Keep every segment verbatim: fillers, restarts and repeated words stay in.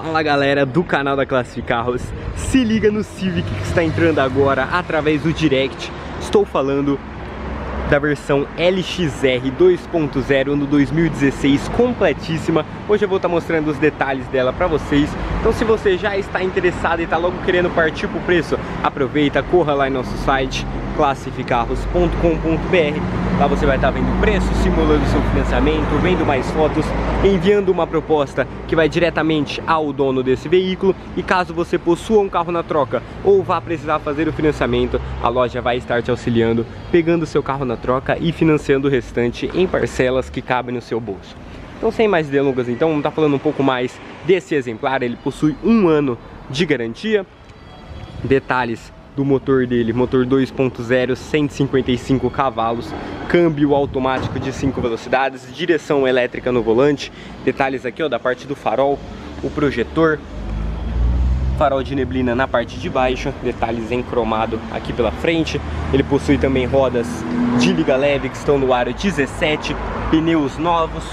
Fala galera do canal da Classificarros, se liga no Civic que está entrando agora através do direct. Estou falando da versão L X R dois ponto zero, ano dois mil e dezesseis, completíssima. Hoje eu vou estar mostrando os detalhes dela para vocês. Então se você já está interessado e está logo querendo partir para o preço, aproveita, corra lá em nosso site classificarros ponto com ponto br. Lá você vai estar vendo o preço, simulando seu financiamento, vendo mais fotos, enviando uma proposta que vai diretamente ao dono desse veículo. E caso você possua um carro na troca ou vá precisar fazer o financiamento, a loja vai estar te auxiliando, pegando seu carro na troca e financiando o restante em parcelas que cabem no seu bolso. Então sem mais delongas, então vamos estar falando um pouco mais desse exemplar. Ele possui um ano de garantia. Detalhes do motor dele: motor dois ponto zero, cento e cinquenta e cinco cavalos, câmbio automático de cinco velocidades, direção elétrica no volante. Detalhes aqui, ó, da parte do farol, o projetor, farol de neblina na parte de baixo, detalhes em cromado aqui pela frente. Ele possui também rodas de liga leve que estão no aro dezessete, pneus novos,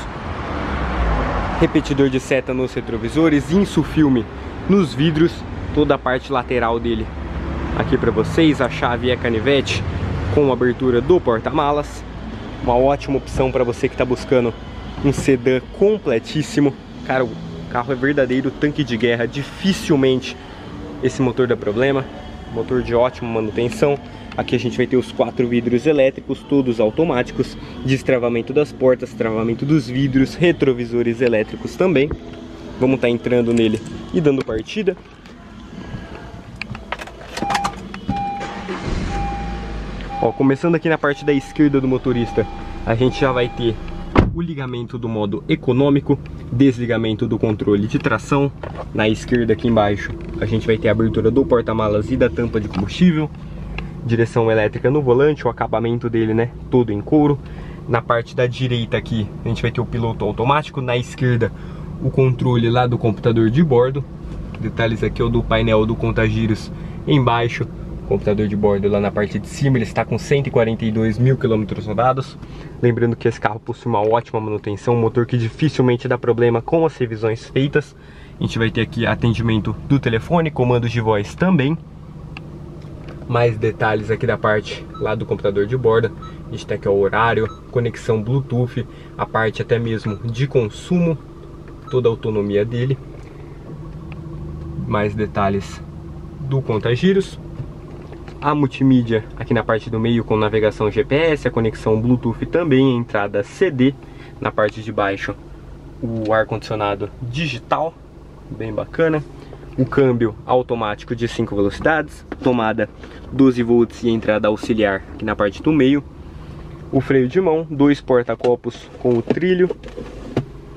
repetidor de seta nos retrovisores, insufilme nos vidros, toda a parte lateral dele aqui para vocês. A chave é canivete com abertura do porta-malas, uma ótima opção para você que está buscando um sedã completíssimo. Cara, o carro é verdadeiro tanque de guerra, dificilmente esse motor dá problema, motor de ótima manutenção. Aqui a gente vai ter os quatro vidros elétricos, todos automáticos, destravamento das portas, travamento dos vidros, retrovisores elétricos também. Vamos estar entrando nele e dando partida. Ó, começando aqui na parte da esquerda do motorista, a gente já vai ter o ligamento do modo econômico, desligamento do controle de tração. Na esquerda aqui embaixo a gente vai ter a abertura do porta-malas e da tampa de combustível, direção elétrica no volante, o acabamento dele, né, todo em couro. Na parte da direita aqui a gente vai ter o piloto automático, na esquerda o controle lá do computador de bordo. Detalhes aqui, ó, do painel do contagiros embaixo, computador de bordo lá na parte de cima. Ele está com cento e quarenta e dois mil quilômetros rodados. Lembrando que esse carro possui uma ótima manutenção, um motor que dificilmente dá problema com as revisões feitas. A gente vai ter aqui atendimento do telefone, comandos de voz também. Mais detalhes aqui da parte lá do computador de bordo. A gente tem aqui, ó, o horário, conexão Bluetooth, a parte até mesmo de consumo, toda a autonomia dele. Mais detalhes do contagiros. A multimídia aqui na parte do meio com navegação G P S, a conexão Bluetooth também, a entrada C D. Na parte de baixo o ar-condicionado digital, bem bacana. O câmbio automático de cinco velocidades, tomada doze volts e entrada auxiliar aqui na parte do meio. O freio de mão, dois porta-copos com o trilho,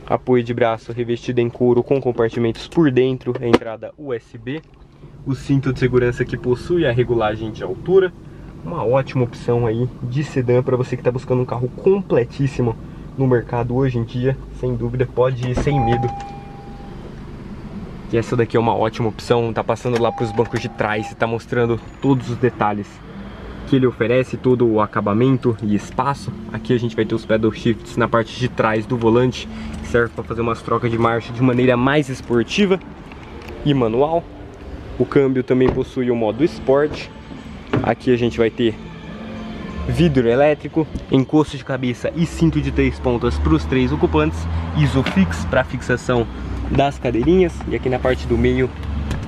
apoio de braço revestido em couro com compartimentos por dentro, a entrada U S B. O cinto de segurança que possui a regulagem de altura, uma ótima opção aí de sedã para você que está buscando um carro completíssimo no mercado hoje em dia. Sem dúvida, pode ir sem medo. E essa daqui é uma ótima opção. Tá passando lá para os bancos de trás e tá mostrando todos os detalhes que ele oferece, todo o acabamento e espaço. Aqui a gente vai ter os pedal shifts na parte de trás do volante, que serve para fazer umas trocas de marcha de maneira mais esportiva e manual. O câmbio também possui o modo Sport. Aqui a gente vai ter vidro elétrico, encosto de cabeça e cinto de três pontas para os três ocupantes, Isofix para fixação das cadeirinhas. E aqui na parte do meio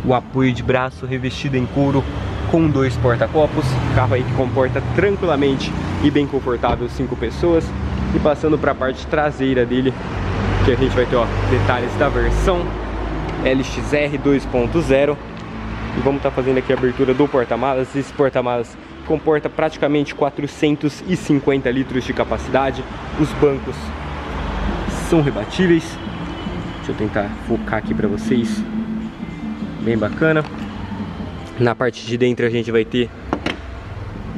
o apoio de braço revestido em couro com dois porta-copos. Carro aí que comporta tranquilamente e bem confortável cinco pessoas. E passando para a parte traseira dele, que a gente vai ter, ó, detalhes da versão L X R dois ponto zero. E vamos estar fazendo aqui a abertura do porta-malas. Esse porta-malas comporta praticamente quatrocentos e cinquenta litros de capacidade. Os bancos são rebatíveis. Deixa eu tentar focar aqui para vocês. Bem bacana. Na parte de dentro a gente vai ter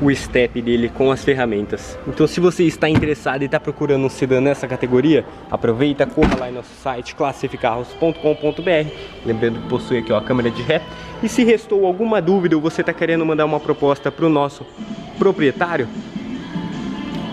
o step dele com as ferramentas. Então se você está interessado e está procurando um sedã nessa categoria, aproveita, corra lá em nosso site classificarros ponto com ponto br. Lembrando que possui aqui, ó, a câmera de ré. E se restou alguma dúvida ou você está querendo mandar uma proposta para o nosso proprietário,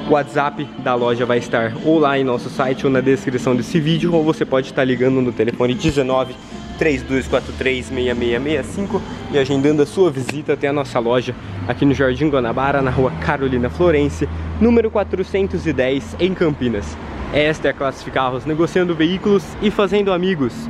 o WhatsApp da loja vai estar ou lá em nosso site ou na descrição desse vídeo, ou você pode estar ligando no telefone 19 três dois quatro três, seis seis seis cinco e agendando a sua visita até a nossa loja aqui no Jardim Guanabara, na rua Carolina Florence, número quatrocentos e dez, em Campinas. Esta é a Classificarros, negociando veículos e fazendo amigos.